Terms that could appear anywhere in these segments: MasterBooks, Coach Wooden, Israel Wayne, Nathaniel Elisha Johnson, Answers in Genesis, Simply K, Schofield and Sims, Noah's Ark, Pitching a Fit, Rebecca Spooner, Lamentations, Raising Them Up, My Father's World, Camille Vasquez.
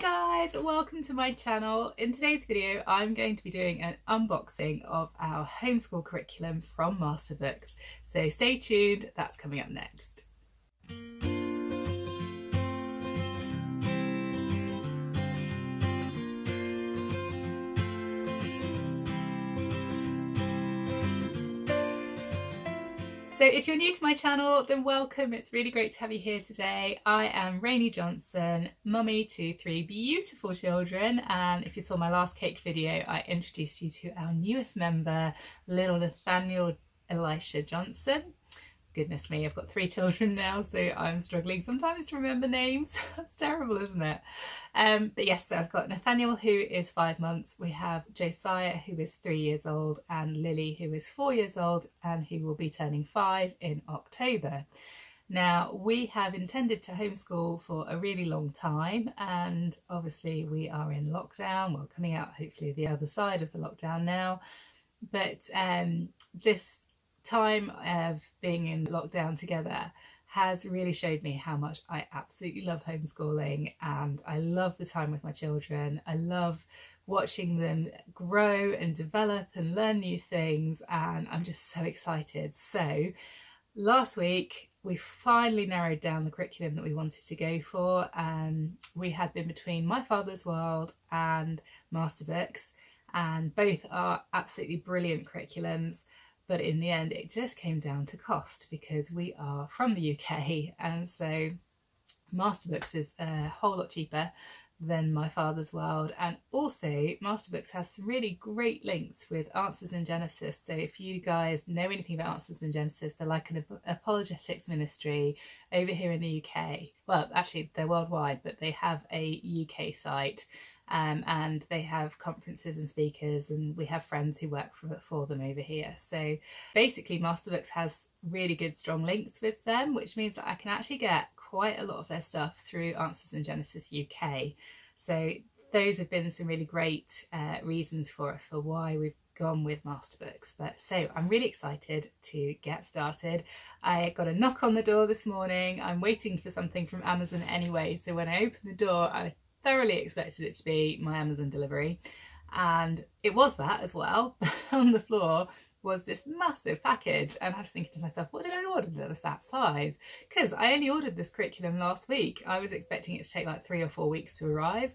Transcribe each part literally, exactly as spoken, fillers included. guys, welcome to my channel. In today's video I'm going to be doing an unboxing of our homeschool curriculum from MasterBooks, so stay tuned, that's coming up next. So if you're new to my channel, then welcome. It's really great to have you here today. I am Rainy Johnson, mummy to three beautiful children. And if you saw my last cake video, I introduced you to our newest member, little Nathaniel Elisha Johnson. Goodness me, I've got three children now, so I'm struggling sometimes to remember names. That's terrible, isn't it? Um, but yes, so I've got Nathaniel, who is five months. We have Josiah, who is three years old, and Lily, who is four years old, and who will be turning five in October. Now, we have intended to homeschool for a really long time, and obviously we are in lockdown. We're coming out, hopefully, the other side of the lockdown now. But um, this time of being in lockdown together has really showed me how much I absolutely love homeschooling, and I love the time with my children. I love watching them grow and develop and learn new things, and I'm just so excited. So last week we finally narrowed down the curriculum that we wanted to go for, and we had been between My Father's World and MasterBooks, and both are absolutely brilliant curriculums. But in the end, it just came down to cost, because we are from the U K, and so MasterBooks is a whole lot cheaper than My Father's World. And also MasterBooks has some really great links with Answers in Genesis. So if you guys know anything about Answers in Genesis, they're like an apologetics ministry over here in the U K. Well, actually they're worldwide, but they have a U K site. Um, and they have conferences and speakers, and we have friends who work for, for them over here. So basically MasterBooks has really good strong links with them, which means that I can actually get quite a lot of their stuff through Answers in Genesis U K. So those have been some really great uh, reasons for us for why we've gone with MasterBooks. But so I'm really excited to get started. I got a knock on the door this morning. I'm waiting for something from Amazon anyway, so when I opened the door I thoroughly expected it to be my Amazon delivery, and it was that as well. On the floor was this massive package, and I was thinking to myself, what did I order that was that size? Because I only ordered this curriculum last week. I was expecting it to take like three or four weeks to arrive,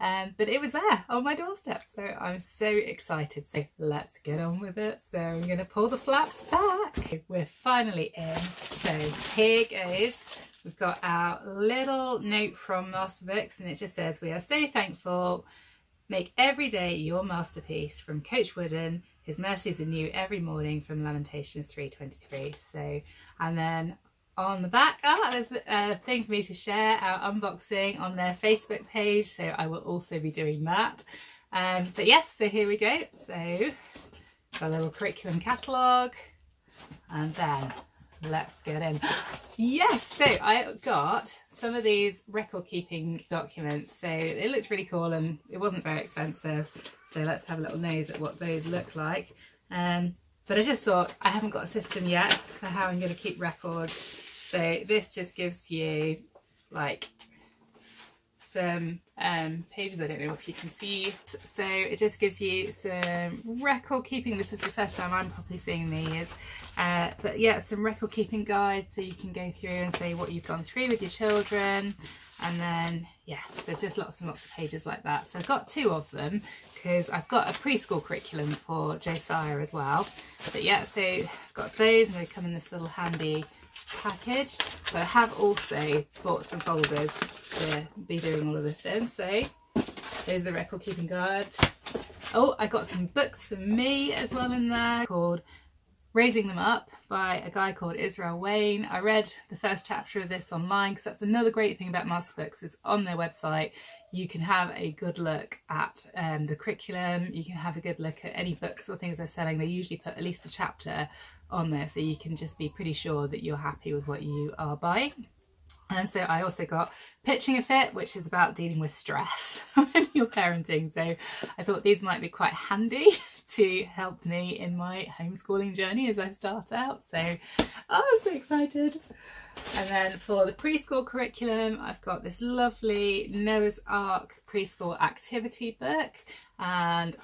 um, but it was there on my doorstep, so I'm so excited. So let's get on with it. So I'm going to pull the flaps back. We're finally in, so here goes. We've got our little note from MasterBooks, and it just says, "We are so thankful. Make every day your masterpiece." From Coach Wooden, "His mercies are new every morning." From Lamentations three twenty-three. So, and then on the back, ah, there's a thing for me to share our unboxing on their Facebook page. So I will also be doing that. Um, but yes, so here we go. So got a little curriculum catalogue, and then let's get in. Yes, so I got some of these record keeping documents, so it looked really cool and it wasn't very expensive, so let's have a little nose at what those look like. Um but I just thought, I haven't got a system yet for how I'm going to keep records, so this just gives you like some um pages. I don't know if you can see, so it just gives you some record keeping. This is the first time I'm probably seeing these, uh but yeah, some record keeping guides, so you can go through and say what you've gone through with your children. And then yeah, so it's just lots and lots of pages like that. So I've got two of them, because I've got a preschool curriculum for Josiah as well. But yeah, so I've got those, and they come in this little handy package. But I have also bought some folders to be doing all of this in, so there's the record keeping guides. Oh, I got some books for me as well in there, called Raising Them Up by a guy called Israel Wayne. I read the first chapter of this online, because that's another great thing about MasterBooks, is on their website you can have a good look at um, the curriculum, you can have a good look at any books or things they're selling. They usually put at least a chapter on there, so you can just be pretty sure that you're happy with what you are buying. And so I also got Pitching a Fit, which is about dealing with stress when you're parenting, so I thought these might be quite handy to help me in my homeschooling journey as I start out. So, oh, I'm so excited. And then for the preschool curriculum, I've got this lovely Noah's Ark preschool activity book, and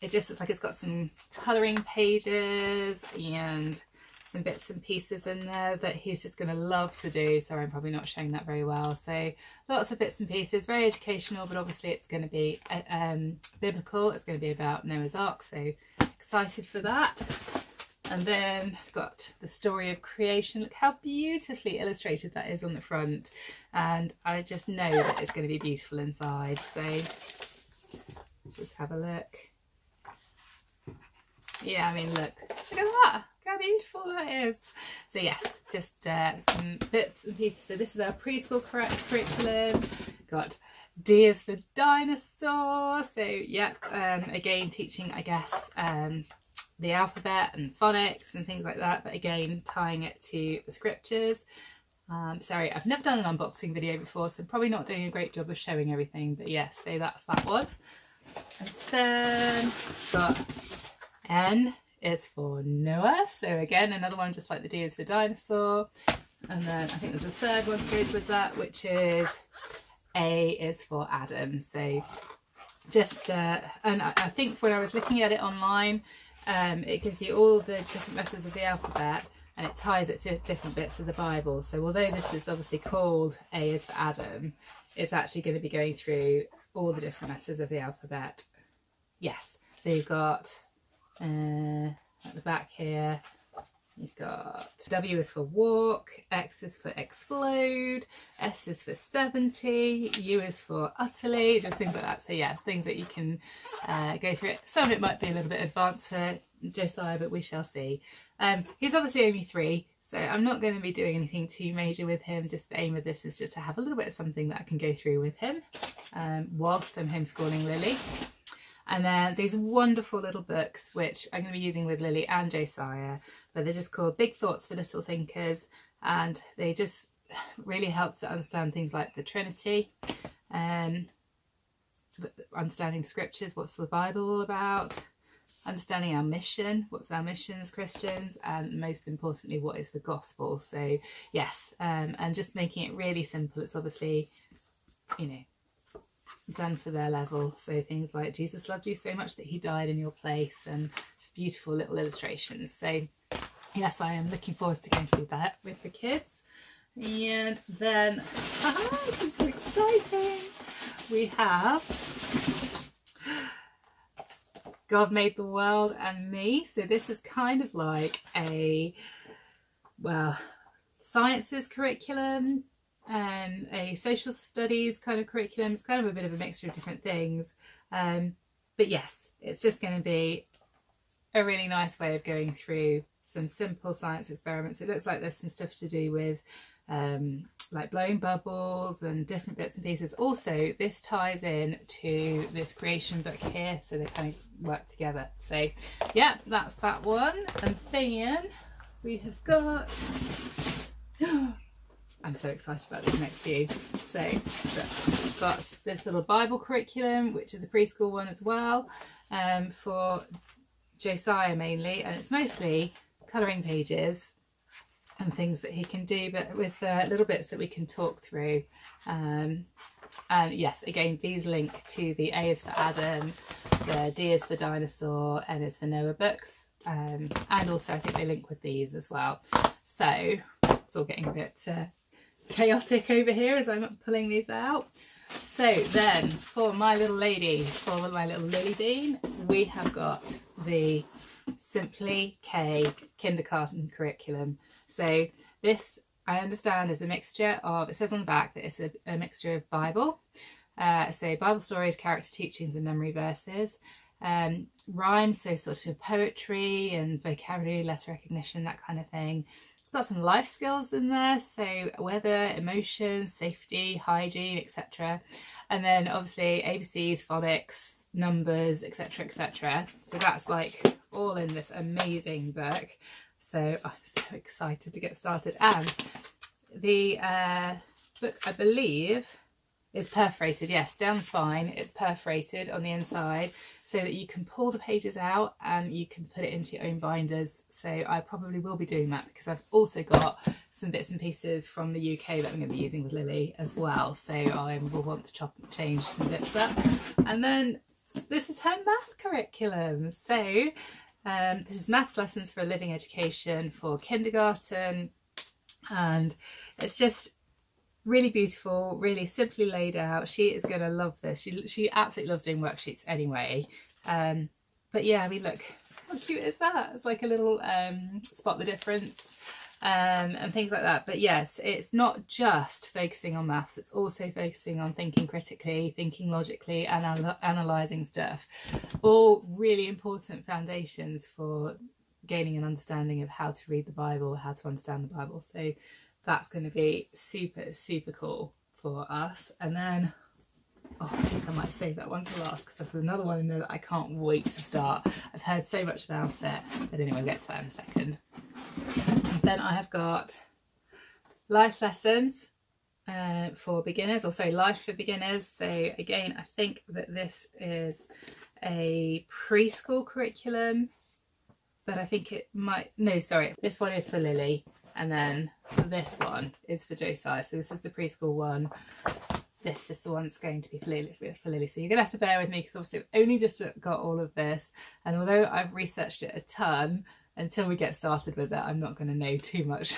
it just looks like it's got some colouring pages and some bits and pieces in there that he's just going to love to do. So I'm probably not showing that very well. So lots of bits and pieces, very educational, but obviously it's going to be um, biblical. It's going to be about Noah's Ark, so excited for that. And then I've got the story of creation. Look how beautifully illustrated that is on the front. And I just know that it's going to be beautiful inside. So let's just have a look. Yeah, I mean, look, look at that. How beautiful that is. So yes, just uh, some bits and pieces. So this is our preschool curriculum. Got D is for dinosaur. So yeah, um, again, teaching, I guess, um, the alphabet and phonics and things like that. But again, tying it to the scriptures. Um, sorry, I've never done an unboxing video before, so I'm probably not doing a great job of showing everything. But yes, so that's that one. And then got N is for Noah, so again another one just like the D is for dinosaur. And then I think there's a third one that goes with that, which is A is for Adam. So just uh and I, I think when I was looking at it online, um it gives you all the different letters of the alphabet and it ties it to different bits of the Bible. So although this is obviously called A is for Adam, it's actually going to be going through all the different letters of the alphabet. Yes, so you've got Uh, at the back here, you've got W is for walk, X is for explode, S is for seventy, U is for utterly, just things like that. So yeah, things that you can uh, go through it. Some of it might be a little bit advanced for Josiah, but we shall see. Um, he's obviously only three, so I'm not going to be doing anything too major with him. Just the aim of this is just to have a little bit of something that I can go through with him um, whilst I'm homeschooling Lily. And then these wonderful little books, which I'm going to be using with Lily and Josiah, but they're just called Big Thoughts for Little Thinkers. And they just really help to understand things like the Trinity, um, understanding scriptures, what's the Bible all about, understanding our mission, what's our mission as Christians, and most importantly, what is the gospel. So yes, um, and just making it really simple. It's obviously, you know, done for their level, so things like Jesus loved you so much that he died in your place, and just beautiful little illustrations. So yes, I am looking forward to going through that with the kids. And then ah, this is exciting, we have God Made the World and Me. So this is kind of like a, well, sciences curriculum, Um, a social studies kind of curriculum. It's kind of a bit of a mixture of different things, um, but yes, it's just going to be a really nice way of going through some simple science experiments. It looks like there's some stuff to do with um, like blowing bubbles and different bits and pieces. Also, this ties in to this creation book here, so they kind of work together. So yeah, that's that one. And then we have got I'm so excited about this next few. So we've got this little Bible curriculum, which is a preschool one as well, um, for Josiah mainly, and it's mostly colouring pages and things that he can do, but with uh, little bits that we can talk through. Um, and yes, again, these link to the A is for Adam, the D is for dinosaur, N is for Noah books, um, and also I think they link with these as well. So it's all getting a bit Uh, chaotic over here as I'm pulling these out. So then for my little lady, for my little Lily Bean, we have got the Simply K kindergarten curriculum. So this, I understand, is a mixture of, it says on the back that it's a, a mixture of Bible, uh, so Bible stories, character teachings and memory verses, um, rhymes, so sort of poetry and vocabulary, letter recognition, that kind of thing. It's got some life skills in there, so weather, emotions, safety, hygiene, etc. And then obviously A B Cs, phonics, numbers, etc, etc. So that's like all in this amazing book, so I'm so excited to get started. And the uh book, I believe, It's perforated, yes, down the spine. It's perforated on the inside so that you can pull the pages out and you can put it into your own binders. So I probably will be doing that because I've also got some bits and pieces from the U K that I'm going to be using with Lily as well. So I will want to chop and change some bits up. And then this is her math curriculum. So um, this is maths lessons for a living education for kindergarten. And it's just really beautiful, really simply laid out. She is going to love this. She she absolutely loves doing worksheets anyway. Um, but yeah, I mean, look, how cute is that? It's like a little um, spot the difference um, and things like that. But yes, it's not just focusing on maths. It's also focusing on thinking critically, thinking logically and anal analysing stuff. All really important foundations for gaining an understanding of how to read the Bible, how to understand the Bible. So that's going to be super, super cool for us. And then, oh, I think I might save that one to last because there's another one in there that I can't wait to start. I've heard so much about it. But anyway, we'll get to that in a second. And then I have got life lessons uh, for beginners, or sorry, life for beginners. So again, I think that this is a preschool curriculum, but I think it might, no, sorry, this one is for Lily. And then this one is for Josiah. So this is the preschool one. This is the one that's going to be for Lily. For Lily. So you're going to have to bear with me because obviously I've only just got all of this. And although I've researched it a ton, until we get started with it, I'm not going to know too much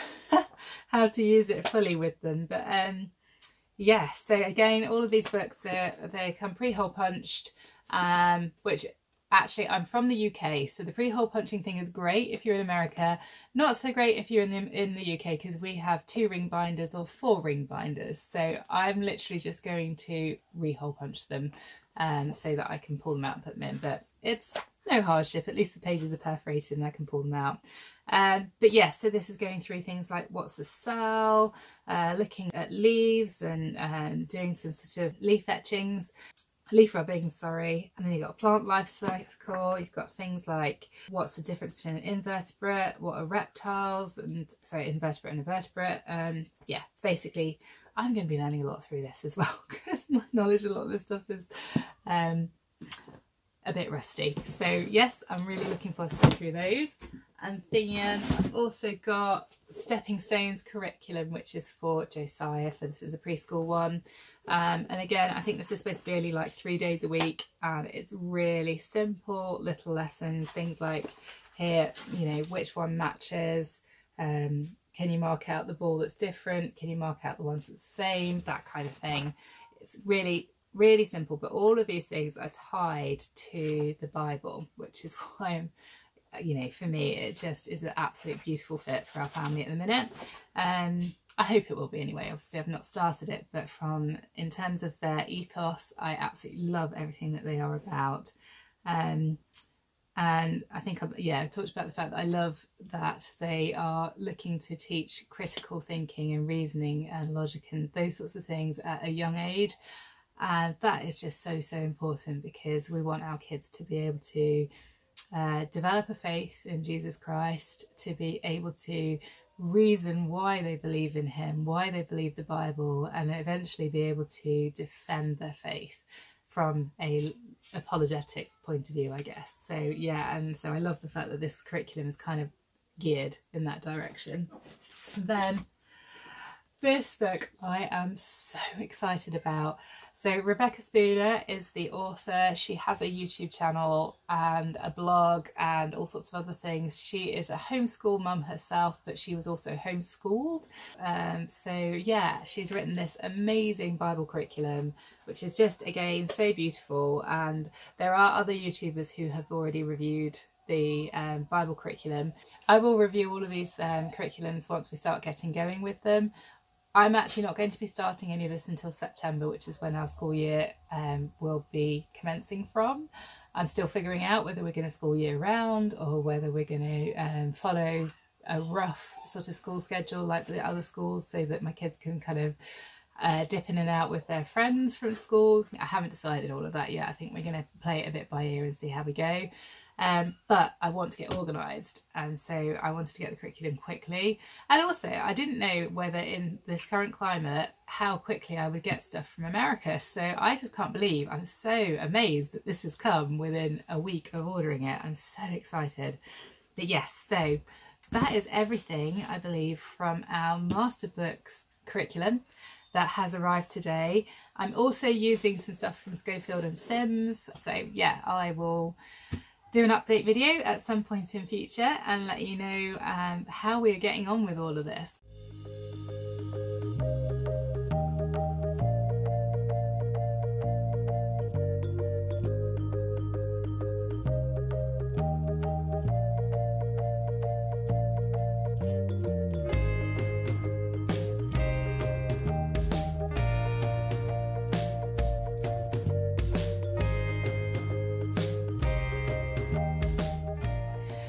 how to use it fully with them. But um, yeah, so again, all of these books, they come pre-hole punched, um, which... Actually, I'm from the U K, so the pre-hole punching thing is great if you're in America. Not so great if you're in the, in the U K because we have two ring binders or four ring binders. So I'm literally just going to re-hole punch them um, so that I can pull them out and put them in. But it's no hardship. At least the pages are perforated and I can pull them out. Um, but yes, yeah, so this is going through things like what's a cell, uh, looking at leaves and um, doing some sort of leaf etchings. Leaf rubbing, sorry, and then you've got a plant life cycle, you've got things like what's the difference between an invertebrate, what are reptiles, and sorry, invertebrate and invertebrate. Um, yeah, basically, I'm going to be learning a lot through this as well because my knowledge of a lot of this stuff is um, a bit rusty. So, yes, I'm really looking forward to going through those. And then I've also got Stepping Stones curriculum, which is for Josiah, for this is a preschool one. Um, and again, I think this is supposed to be only like three days a week, and it's really simple little lessons, things like here, you know, which one matches, um, can you mark out the ball that's different, can you mark out the ones that's the same, that kind of thing. It's really, really simple, but all of these things are tied to the Bible, which is why I'm, you know, for me, it just is an absolute beautiful fit for our family at the minute. Um, I hope it will be anyway. Obviously, I've not started it, but from in terms of their ethos, I absolutely love everything that they are about. Um, and I think, I'm, yeah, I talked about the fact that I love that they are looking to teach critical thinking and reasoning and logic and those sorts of things at a young age. And that is just so, so important because we want our kids to be able to Uh, develop a faith in Jesus Christ, to be able to reason why they believe in him, why they believe the Bible, and eventually be able to defend their faith from a apologetics point of view, I guess. So yeah, and so I love the fact that this curriculum is kind of geared in that direction. And then this book I am so excited about. So Rebecca Spooner is the author. She has a YouTube channel and a blog and all sorts of other things. She is a homeschool mum herself, but she was also homeschooled. Um, so yeah, she's written this amazing Bible curriculum, which is just, again, so beautiful. And there are other YouTubers who have already reviewed the um, Bible curriculum. I will review all of these um, curriculums once we start getting going with them. I'm actually not going to be starting any of this until September, which is when our school year um, will be commencing from. I'm still figuring out whether we're going to school year round or whether we're going to um, follow a rough sort of school schedule like the other schools so that my kids can kind of uh, dip in and out with their friends from school. I haven't decided all of that yet. I think we're going to play it a bit by ear and see how we go. um, but I want to get organised, and so I wanted to get the curriculum quickly. And also I didn't know whether in this current climate how quickly I would get stuff from America, so I just can't believe, I'm so amazed that this has come within a week of ordering it. I'm so excited. But yes, so that is everything, I believe, from our MasterBooks curriculum that has arrived today. I'm also using some stuff from Schofield and Sims, so yeah, I will do an update video at some point in future and let you know um, how we are getting on with all of this.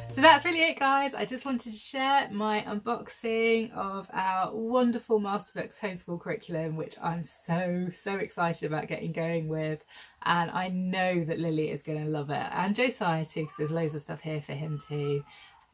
So that's really it, guys. I just wanted to share my unboxing of our wonderful MasterBooks homeschool curriculum, which I'm so, so excited about getting going with. And I know that Lily is going to love it, and Josiah too, because there's loads of stuff here for him too.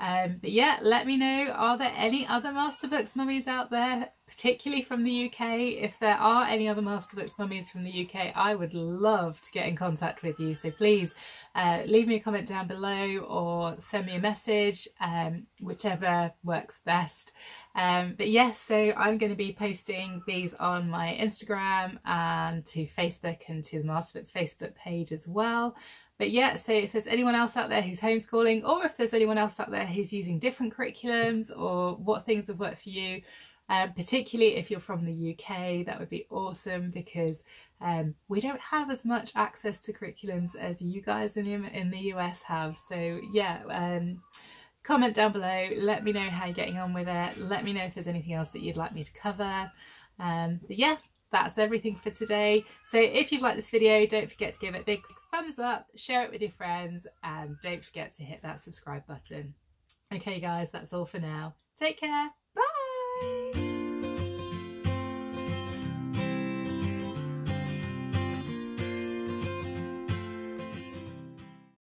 Um, but yeah, let me know, are there any other MasterBooks mummies out there, particularly from the U K? If there are any other MasterBooks mummies from the U K, I would love to get in contact with you. So please uh, leave me a comment down below or send me a message, um, whichever works best. Um, but yes, so I'm going to be posting these on my Instagram and to Facebook and to the MasterBooks Facebook page as well. But yeah, so if there's anyone else out there who's homeschooling, or if there's anyone else out there who's using different curriculums, or what things have worked for you, um, particularly if you're from the U K, that would be awesome, because um, we don't have as much access to curriculums as you guys in the, in the U S have. So yeah, um, comment down below, let me know how you're getting on with it, let me know if there's anything else that you'd like me to cover. Um, but yeah, that's everything for today. So if you've liked this video, don't forget to give it a big thumbs up, share it with your friends, and don't forget to hit that subscribe button. Okay guys, that's all for now. Take care. Bye.